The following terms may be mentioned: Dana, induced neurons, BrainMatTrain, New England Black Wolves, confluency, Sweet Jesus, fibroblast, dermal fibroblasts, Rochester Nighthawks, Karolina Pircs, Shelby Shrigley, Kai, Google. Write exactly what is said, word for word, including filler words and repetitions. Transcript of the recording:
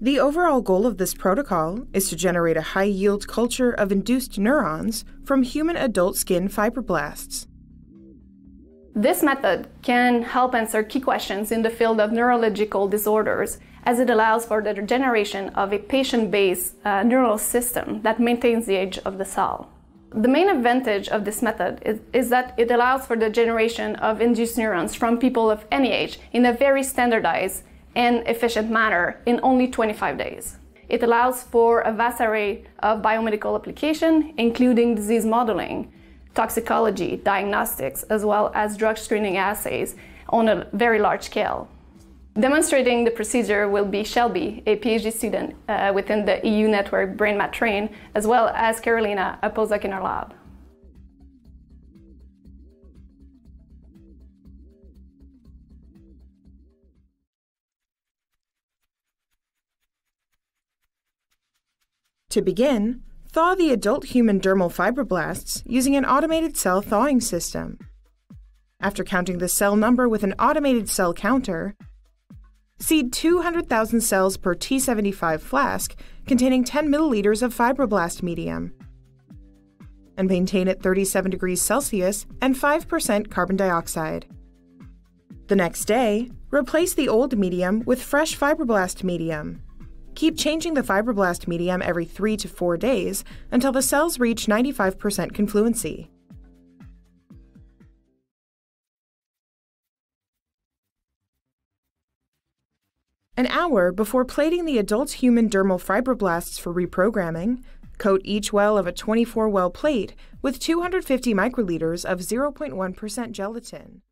The overall goal of this protocol is to generate a high-yield culture of induced neurons from human adult skin fibroblasts. This method can help answer key questions in the field of neurological disorders, as it allows for the generation of a patient-based uh, neural system that maintains the age of the cell. The main advantage of this method is, is that it allows for the generation of induced neurons from people of any age in a very standardized and efficient manner in only twenty-five days. It allows for a vast array of biomedical application, including disease modeling, toxicology, diagnostics, as well as drug screening assays on a very large scale. Demonstrating the procedure will be Shelby, a PhD student uh, within the E U network BrainMatTrain, as well as Karolina, a postdoc in our lab. To begin, thaw the adult human dermal fibroblasts using an automated cell thawing system. After counting the cell number with an automated cell counter, seed two hundred thousand cells per T seventy-five flask containing ten milliliters of fibroblast medium, and maintain at thirty-seven degrees Celsius and five percent carbon dioxide. The next day, replace the old medium with fresh fibroblast medium. Keep changing the fibroblast medium every three to four days until the cells reach ninety-five percent confluency. An hour before plating the adult human dermal fibroblasts for reprogramming, coat each well of a twenty-four well plate with two hundred fifty microliters of zero point one percent gelatin.